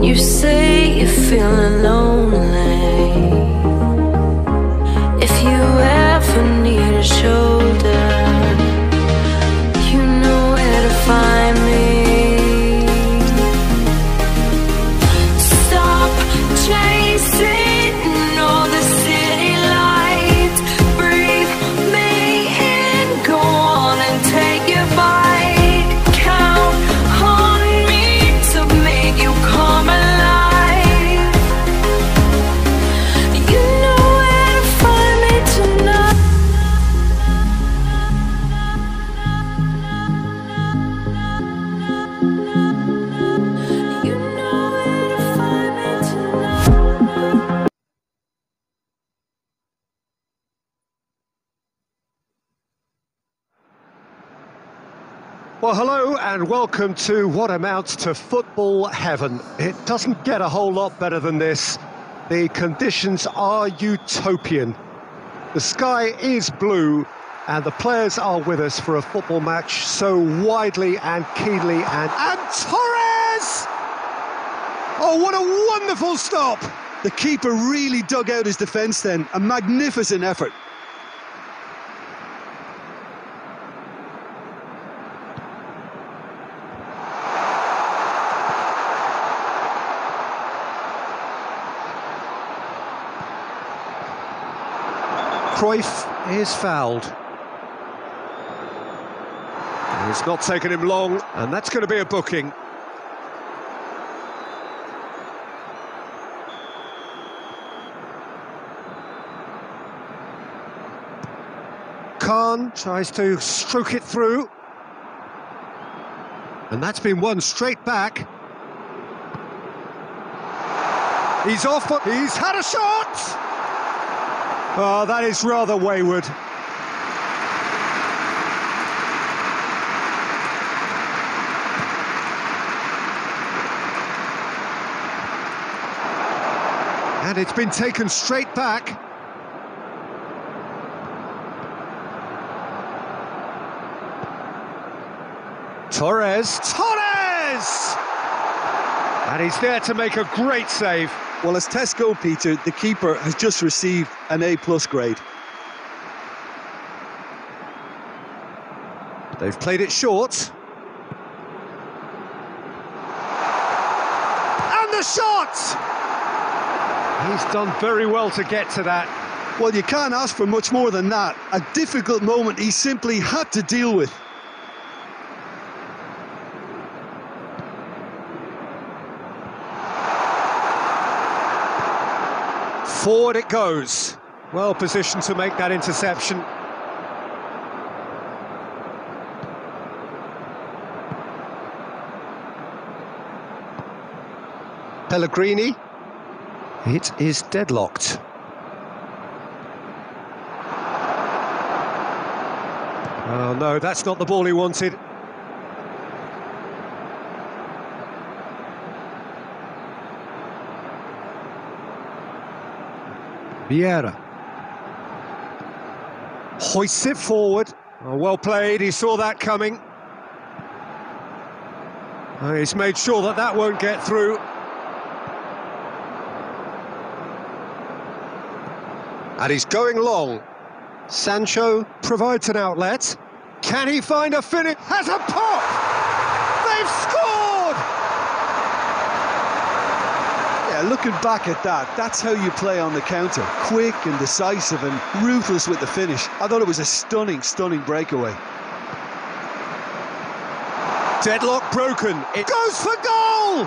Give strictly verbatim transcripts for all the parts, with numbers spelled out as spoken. when you say you're feeling lonely. If you ever need a shoulder, you know where to find me. Stop chasing all the city lights, breathe me in, go on and take your bite. Well, hello and welcome to what amounts to football heaven. It doesn't get a whole lot better than this. The conditions are utopian. The sky is blue and the players are with us for a football match so widely and keenly and... And Torres! Oh, what a wonderful stop! The keeper really dug out his defence then. A magnificent effort. Cruyff is fouled. It's not taken him long, and that's going to be a booking. Khan tries to stroke it through. And that's been won straight back. He's off, but he's had a shot! Oh, that is rather wayward. And it's been taken straight back. Torres. Torres! And he's there to make a great save. Well, as Tesco Peter, the keeper, has just received an A plus grade. They've played it short. And the shot! He's done very well to get to that. Well, you can't ask for much more than that. A difficult moment he simply had to deal with. Forward it goes. Well positioned to make that interception. Pellegrini. It is deadlocked. Oh no, that's not the ball he wanted. Viera. Hoists it forward. Oh, well played, he saw that coming. Oh, he's made sure that that won't get through. And he's going long. Sancho provides an outlet. Can he find a finish? Has a pop! They've scored! Looking back at that, that's how you play on the counter. Quick and decisive and ruthless with the finish. I thought it was a stunning, stunning breakaway. Deadlock broken. It goes for goal!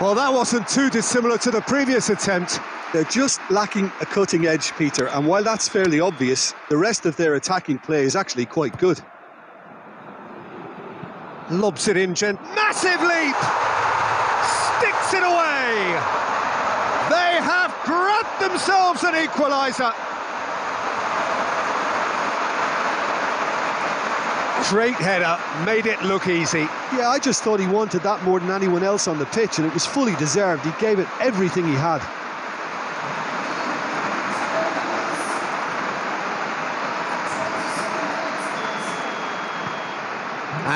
Well, that wasn't too dissimilar to the previous attempt. They're just lacking a cutting edge, Peter. And while that's fairly obvious, the rest of their attacking play is actually quite good. Lobs it in, gent. Massive leap! Sticks it away. They have grabbed themselves an equaliser. Straight header, made it look easy. Yeah, I just thought he wanted that more than anyone else on the pitch, and it was fully deserved. He gave it everything he had.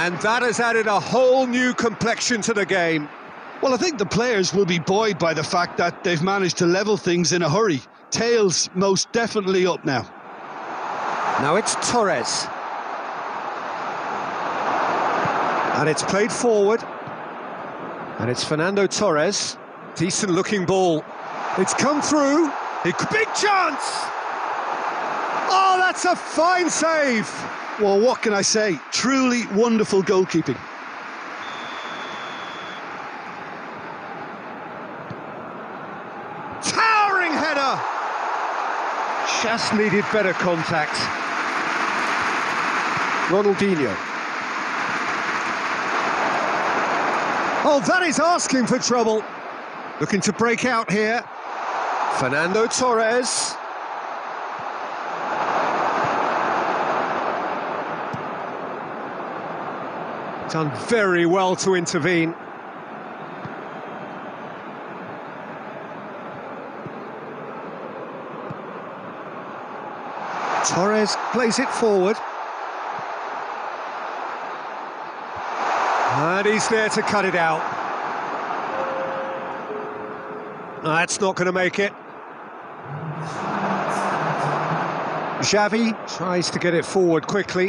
And that has added a whole new complexion to the game. Well, I think the players will be buoyed by the fact that they've managed to level things in a hurry. Tails most definitely up now. Now it's Torres. And it's played forward. And it's Fernando Torres. Decent looking ball. It's come through. Big chance! Oh, that's a fine save! Well, what can I say? Truly wonderful goalkeeping. Towering header! Just needed better contact. Ronaldinho. Oh, that is asking for trouble. Looking to break out here. Fernando Torres. Done very well to intervene. Torres plays it forward. And he's there to cut it out. That's not going to make it. Xavi tries to get it forward quickly.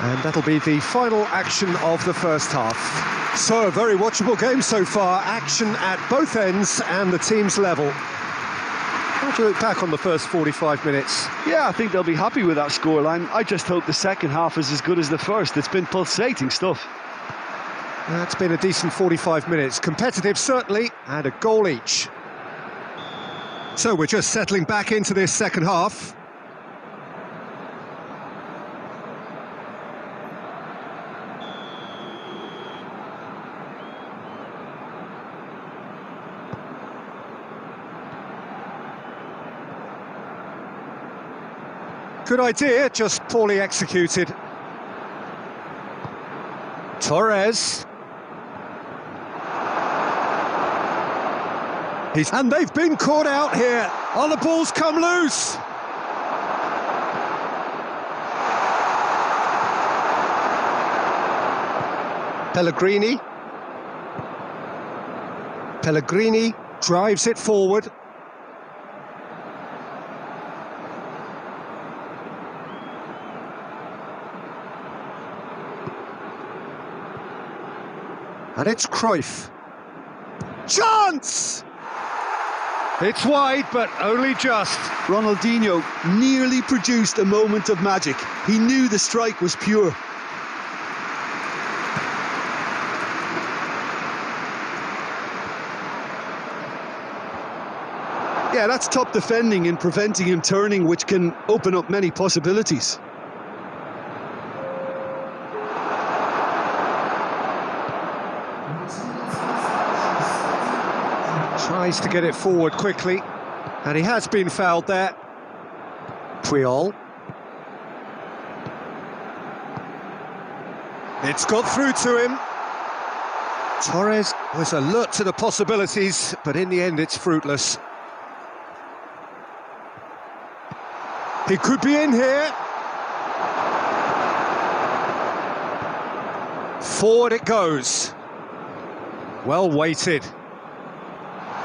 And that'll be the final action of the first half. So, a very watchable game so far. Action at both ends and the teams level. How do you look back on the first forty-five minutes? Yeah, I think they'll be happy with that scoreline. I just hope the second half is as good as the first. It's been pulsating stuff. That's been a decent forty-five minutes. Competitive, certainly, and a goal each. So we're just settling back into this second half. Good idea, just poorly executed. Torres. He's, and they've been caught out here. Oh, the ball's come loose. Pellegrini. Pellegrini drives it forward. And it's Cruyff. Chance! It's wide, but only just. Ronaldinho nearly produced a moment of magic. He knew the strike was pure. Yeah, that's top defending and preventing him turning, which can open up many possibilities. Tries to get it forward quickly, and he has been fouled there. Puyol. It's got through to him. Torres was alert to the possibilities, but in the end it's fruitless. He could be in here. Forward it goes. Well weighted.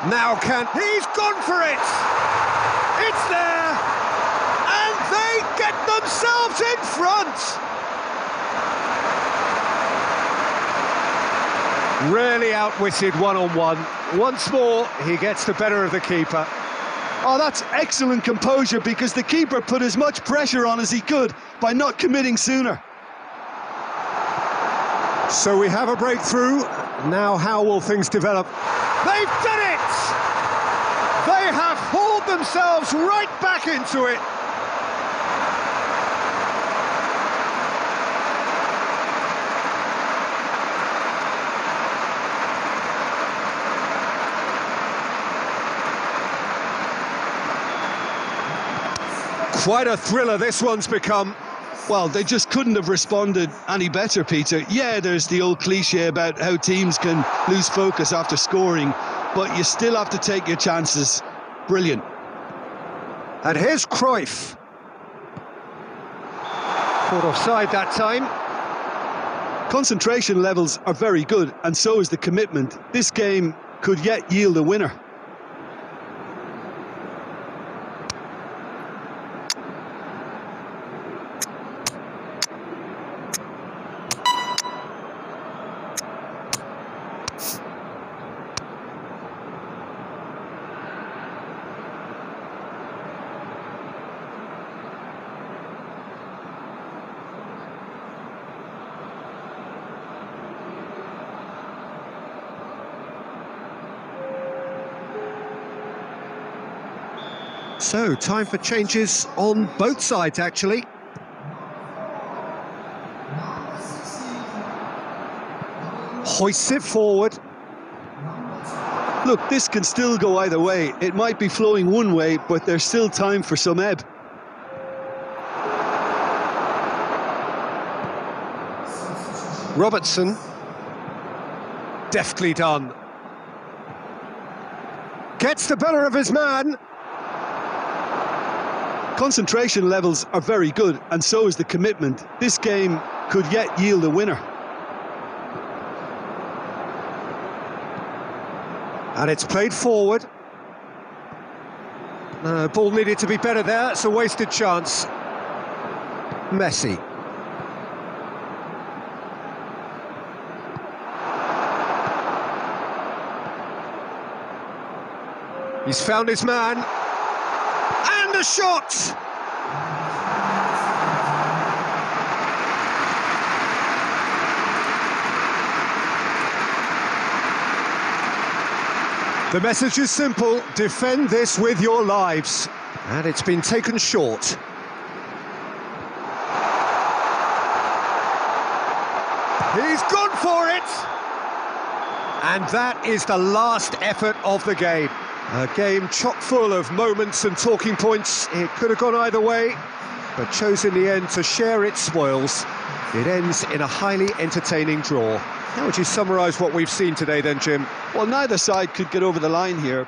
Now can... He's gone for it! It's there! And they get themselves in front! Really outwitted one-on-one. Once more, he gets the better of the keeper. Oh, that's excellent composure, because the keeper put as much pressure on as he could by not committing sooner. So we have a breakthrough. Now how will things develop? They've done it! They have hauled themselves right back into it. Quite a thriller this one's become. Well, they just couldn't have responded any better, Peter. Yeah, there's the old cliche about how teams can lose focus after scoring, but you still have to take your chances. Brilliant. And here's Cruyff. Caught offside that time. Concentration levels are very good, and so is the commitment. This game could yet yield a winner. So, time for changes on both sides, actually. Hoists it forward. Look, this can still go either way. It might be flowing one way, but there's still time for some ebb. Robertson. Deftly done. Gets the better of his man. Concentration levels are very good, and so is the commitment. This game could yet yield a winner. And it's played forward. Uh, ball needed to be better there, it's a wasted chance. Messi. He's found his man. And a shot! The message is simple, defend this with your lives. And it's been taken short. He's gone for it! And that is the last effort of the game. A game chock full of moments and talking points. It could have gone either way, but chose in the end to share its spoils. It ends in a highly entertaining draw. How would you summarise what we've seen today then, Jim? Well, neither side could get over the line here.